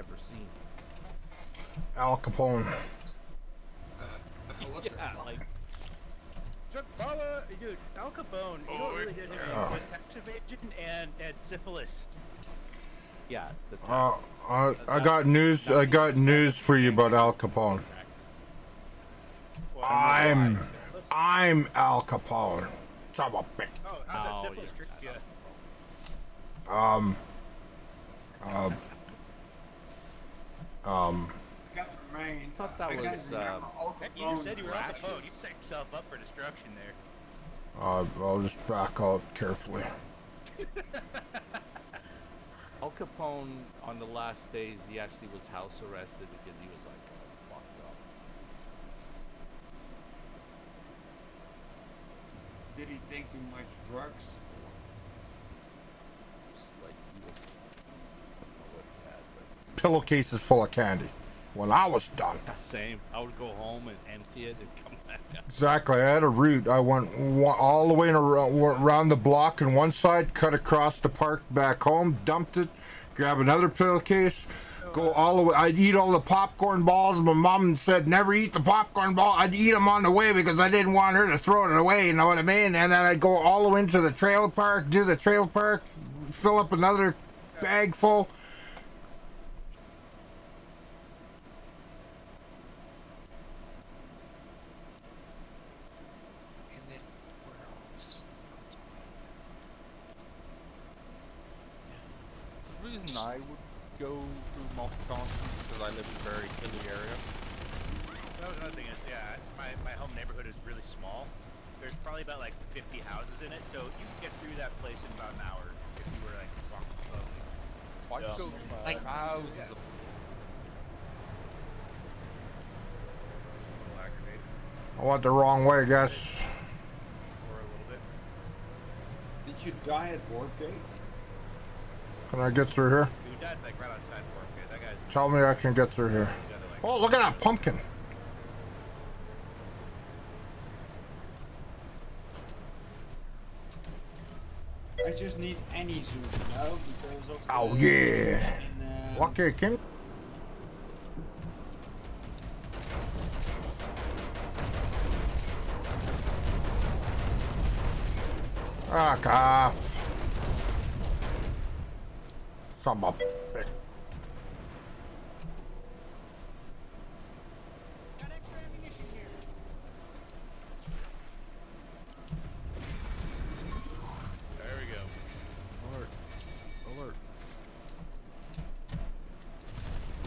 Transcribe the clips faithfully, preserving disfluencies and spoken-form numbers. ever seen. Al Capone. Yeah, like Bala, dude, Al Capone, you don't really get him. He was tax evasion and had syphilis. Yeah, the uh, I, I got news. I got news for you about Al Capone. I'm, I'm Al Capone. Son of a bitch. Oh, that's a syphilis trick. Yeah. Um. Uh, um. I thought that I was. Uh, you said you were on the boat. You set yourself up for destruction there. Uh, I'll just back out carefully. Al Capone, on the last days, he actually was house arrested because he was like all fucked up. Did he take too much drugs? It's like he was. Had, but... Pillowcases full of candy. Well, I was done. Same. I would go home and empty it and come back down. Exactly. I had a route. I went all the way in around the block on one side, cut across the park back home, dumped it, grab another pillowcase, go all the way. I'd eat all the popcorn balls. My mom said never eat the popcorn ball. I'd eat them on the way because I didn't want her to throw it away, you know what I mean? And then I'd go all the way into the trailer park, do the trailer park, fill up another bag full. I would go through multiple continents because I live in a very hilly area. Well, another thing is, yeah, my, my home neighborhood is really small. There's probably about like fifty houses in it, so you can get through that place in about an hour if you were like walking slowly. Why yeah. go uh, like houses? Yeah. I went the wrong way, I guess. Or a little bit. Did you die at Broadway? Can I get through here? Tell me I can get through here. Oh, look at that pumpkin. I just need any zoom, you know, because of oh, yeah. And, um... okay, Kim. Ah, cough. Some up. Got extra ammunition here. There we go. Alert.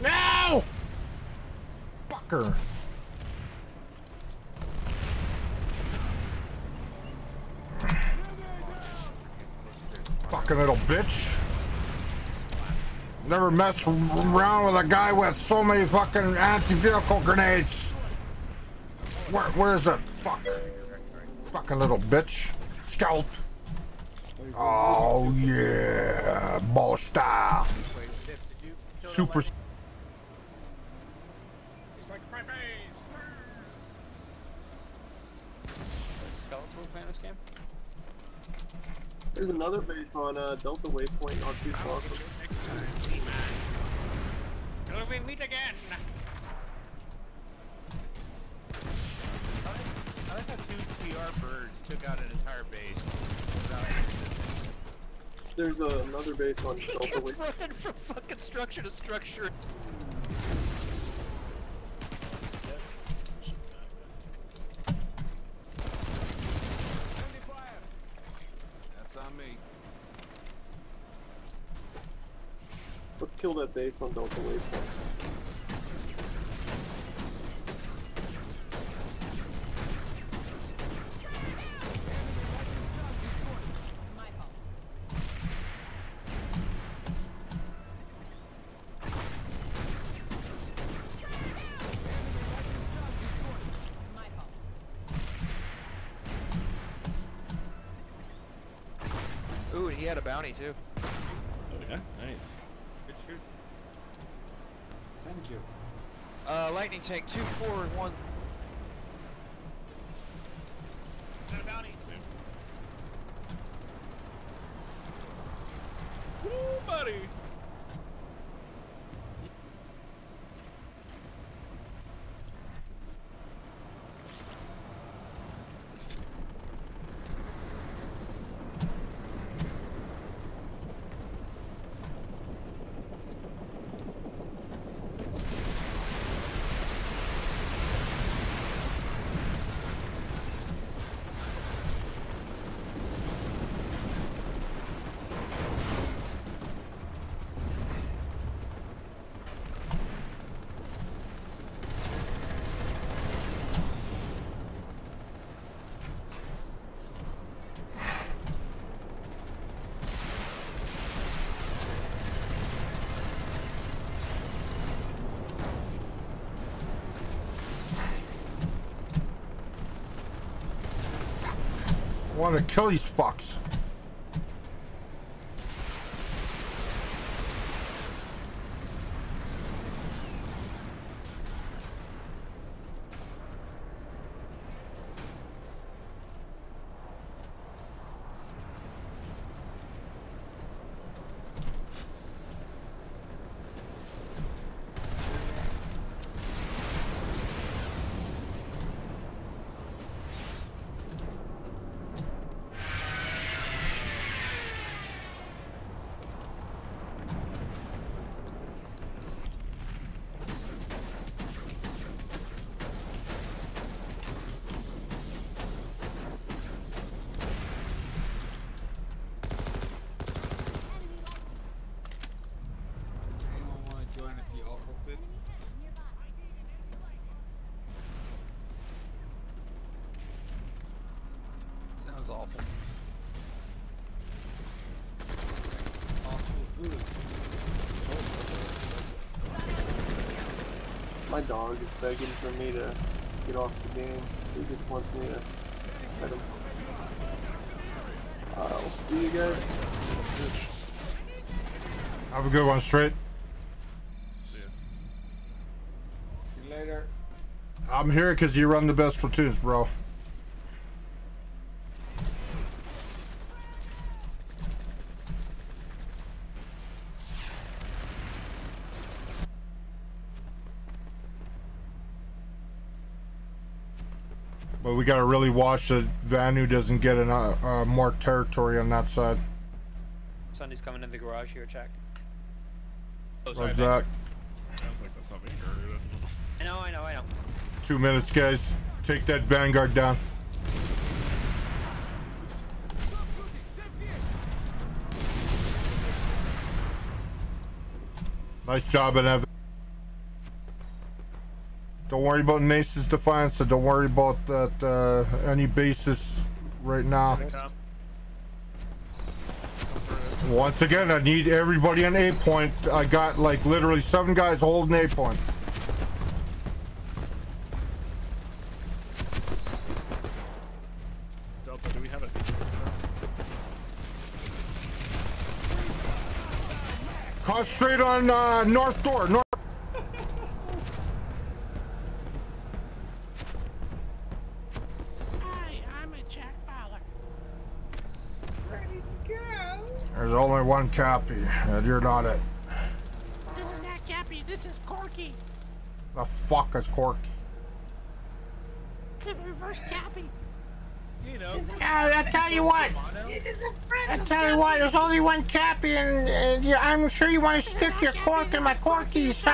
Alert. No! Fucker. Fucking little bitch. Never mess around with a guy with so many fucking anti-vehicle grenades. Where, where's that fuck? Fucking little bitch. Scalp. Oh yeah, ball style. Super. It's like my base. Skeletal plan this game. There's another base on uh, Delta Waypoint not too far from. Till we meet again. I like how two T R birds took out an entire base without any resistance. There's a, another base on Delta Waypoint. He kept running from fucking structure to structure. Let's kill that base on Delta Waypoint. Ooh, he had a bounty too. Oh yeah, nice. Thank you. Uh, lightning tank two, four, and one. Is that a bounty? Two. Woo, buddy! want to kill these fucks. My dog is begging for me to get off the game. He just wants me to pet him. I'll uh, we'll see you guys. Have a good one, Straight. See ya. See you later. I'm here because you run the best platoons, bro. But we gotta really watch that Vanu doesn't get in uh, uh, marked territory on that side. Sunny's coming in the garage here, check. What's that? Sounds like that's something good. I know, I know, I know. Two minutes, guys. Take that Vanguard down. Nice job, Evan. Don't worry about Nace's Defiance, so don't worry about that uh, any basis right now. Once again, I need everybody on A point. I got like literally seven guys holding A point. Delta, do we have it? Concentrate on uh, north door. North One copy, and you're not it. This is not Cappy, this is Corky. The fuck is Corky? It's a reverse Cappy. You know. Yeah, I tell you what. I tell you what, there's only one Cappy, and, and you, I'm sure you want to stick your cork in my Corky. There's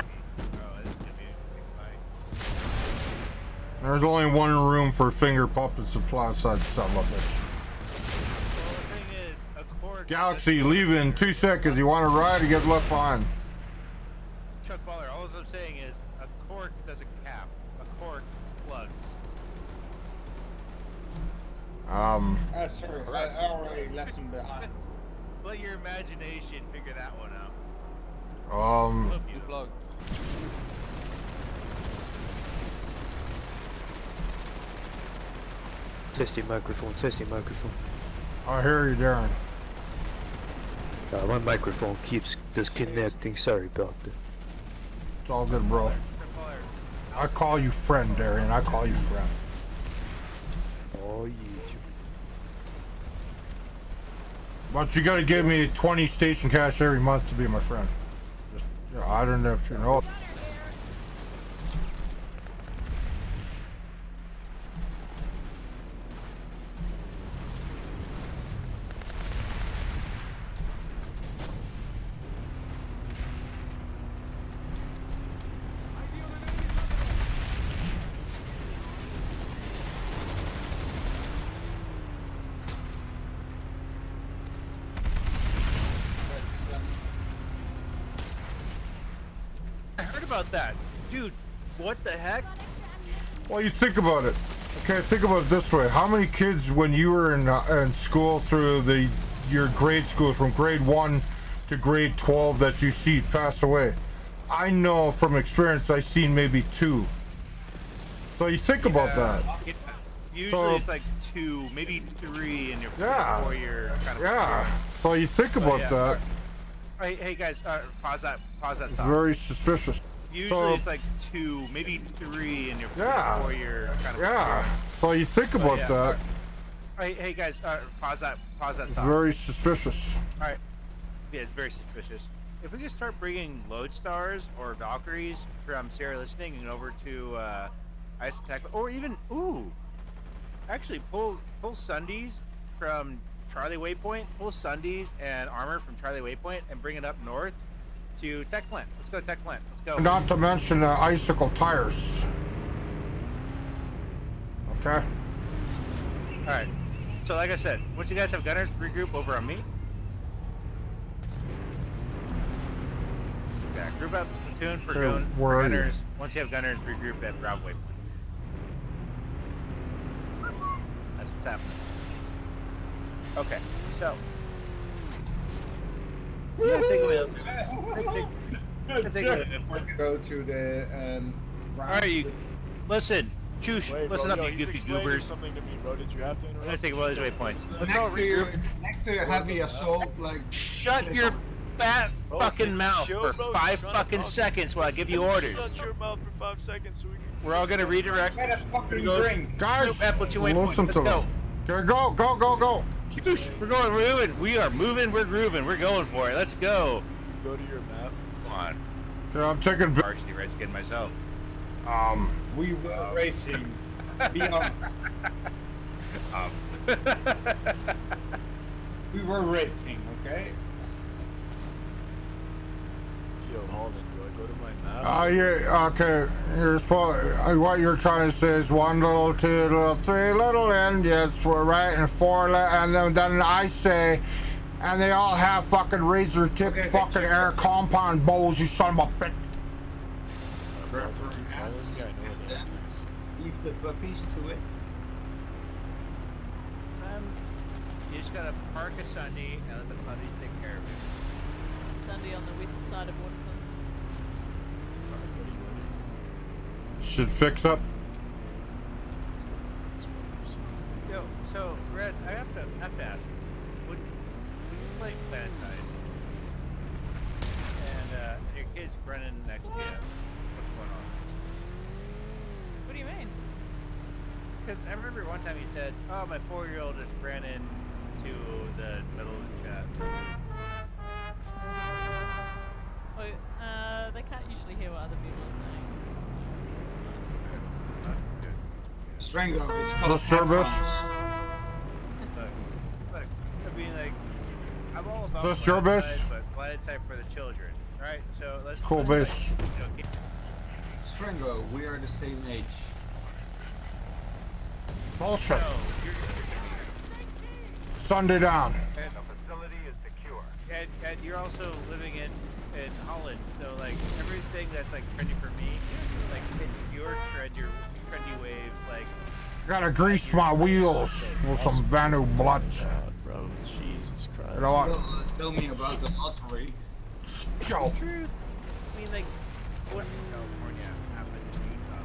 only one room for finger puppets and Planetside stuff like this. Galaxy, leave in two seconds. You want to ride or get left behind? Chuck Baller, all I'm saying is a cork doesn't cap. A cork plugs. Um. That's true. I already left him behind. Let your imagination figure that one out. Um. You plug. Testing microphone. Testing microphone. I hear you, Darren. Uh, my microphone keeps disconnecting, sorry about that. It's all good, bro. I call you friend, Darren. I call you friend. Oh, yeah. But you gotta give me twenty station cash every month to be my friend. Just, yeah, I don't know if you know. Well, you think about it. Okay, think about it this way. How many kids, when you were in, uh, in school through the your grade school from grade one to grade twelve that you see pass away? I know from experience I've seen maybe two. So you think about that. Usually so, it's like two, maybe three in your yeah, four-year kind of. Yeah. Career. So you think about so, yeah. that. Hey, hey guys, uh, pause that. Pause that. Thought. Very suspicious. Usually so, it's like two, maybe three in your yeah, four-year kind of. Yeah. Career. So you think about so, yeah. that. Hey, hey guys, uh, pause that. Pause that. Thought. Very suspicious. All right. Yeah, it's very suspicious. If we could start bringing Lodestars or Valkyries from Sierra Listening and over to uh, Ice Attack, or even ooh, actually pull pull Sundays from Charlie Waypoint, pull Sundays and armor from Charlie Waypoint, and bring it up north to Tech Plant. Let's go to Tech Plant. Let's go. Not to mention uh, icicle tires. Okay. All right. So like I said, once you guys have gunners, regroup over on me. Yeah, group up platoon for, so gun, for gunners. You? Once you have gunners, regroup at Broadway. That's what's happening. Okay, so. Go to the. Um, All right, you. Listen, choose. Wait, listen bro, up, yo, you goofy goobers. Something to me, bro. Did you have to interrupt? I'm gonna take all these waypoints. So next, next to your, next to your heavy assault, like. Shut your. Fat oh, fucking mouth for bro, five fucking seconds while I give you orders. Your mouth for five seconds so we can We're all gonna redirect. Get a fucking go. drink. Guys, listen to go. Go, go, go, go, go. We're going, we're moving. We are moving, we're grooving, we're going for it. Let's go. Go to your map. Come on. Okay, I'm taking varsity Redskin myself. Um, we were um, racing. Be honest. Um. We were racing, okay? Hold it. Do I go to my map? Uh, yeah, okay. Here's what, what you're trying to say is one little, two little, three little, and yes, we're right, and four, and then, then I say, and they all have fucking razor tip okay, fucking air compound bows, you son of a bitch. Leave the puppies to it. Um, you just gotta park a Sunday and let the puppies take care of it. Sunday on the west side of Watersons. Should fix up. Yo, so Red, I have to, I have to ask you. Would, would you play Planetside? And uh, your kid's running next to you. What's going on? What do you mean? Because I remember one time you said, "Oh, my four-year-old just ran into the middle of the chat." Oh, uh, they can't usually hear what other people are saying, so it's fine. Strangle, it's called service. Look, look, I mean, like, I'm all about the service, but Planetside for the children, right? So let's cool base. Okay. Strangle, we are the same age. Bullshit. No, you're, you're Sunday down. And the facility is secure. And, and you're also living in. in Holland, so like everything that's like trendy for me, like your trend, your trendy wave, like. Gotta grease my wheels with some Vanu blood. God, bro, Jesus Christ. You know what? Well, uh, tell me about the lottery. Go. True. I mean, like, what in California happened to Utah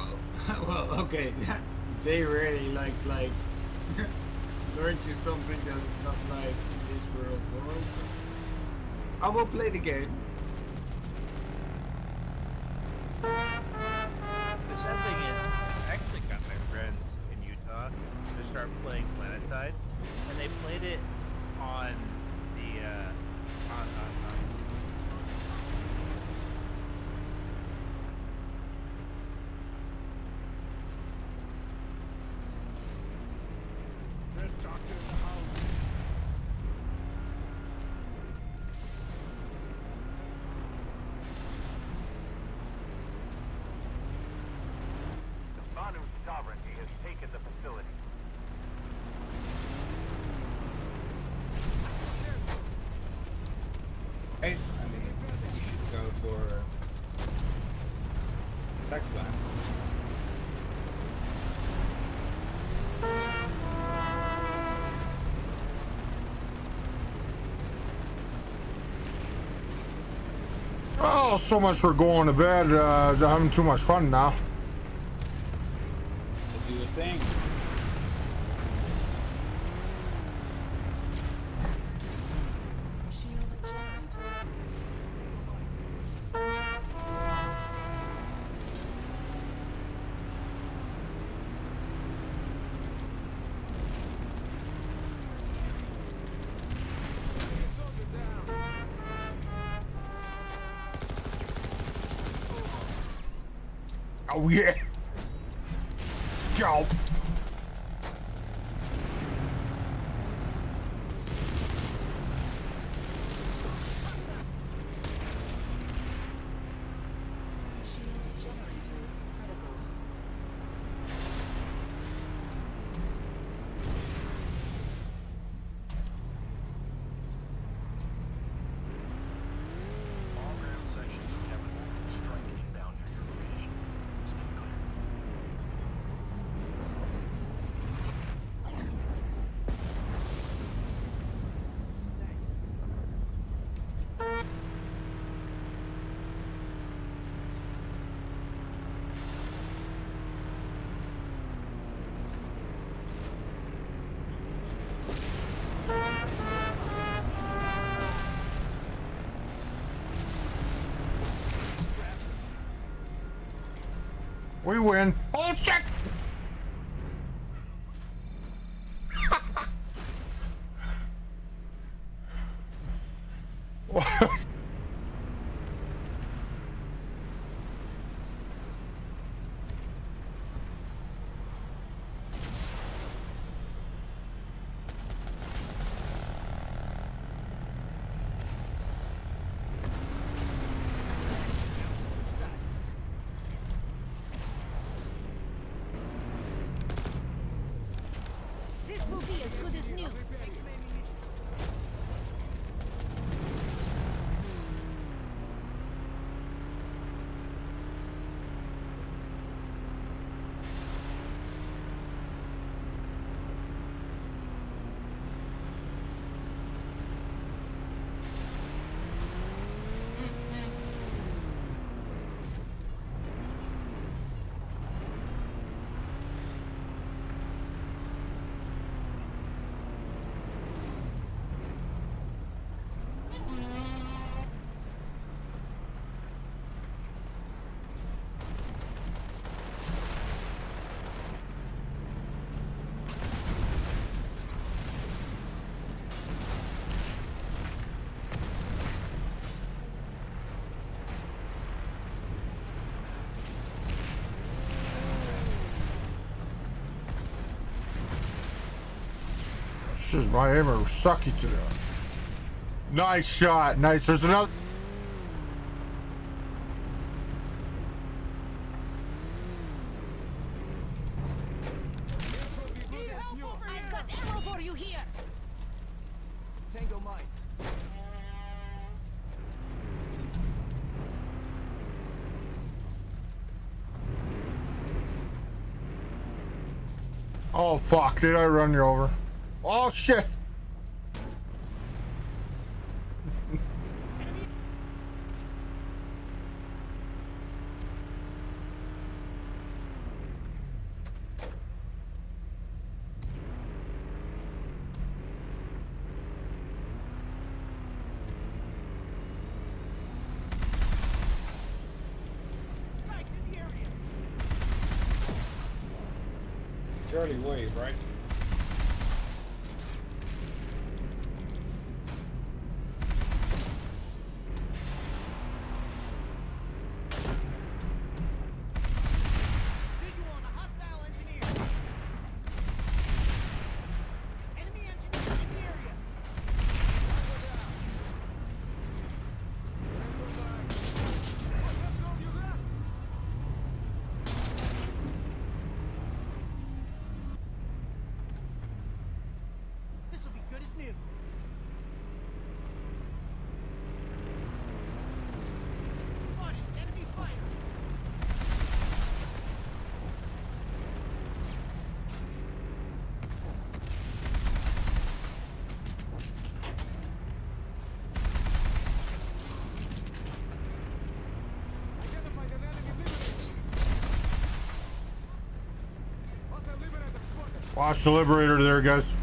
like five years later? Well, okay, they really like like learned you something that is not like. World, world. I will play the game. The sad thing is, I actually got my friends in Utah to start playing Planetside, and they played it on the, uh, on, on, on. There's a doctor in the house. So much for going to bed. Uh, having too much fun now. thing. Oh yeah! Scalp! We win. Oh shit! This is my aim will suck you to that. Nice shot, nice. There's another. I've got ammo for you here. Tango mine. Oh fuck! Did I run you over? Oh shit! Psych to the area. Charlie Wave, right? Watch the Liberator there, guys.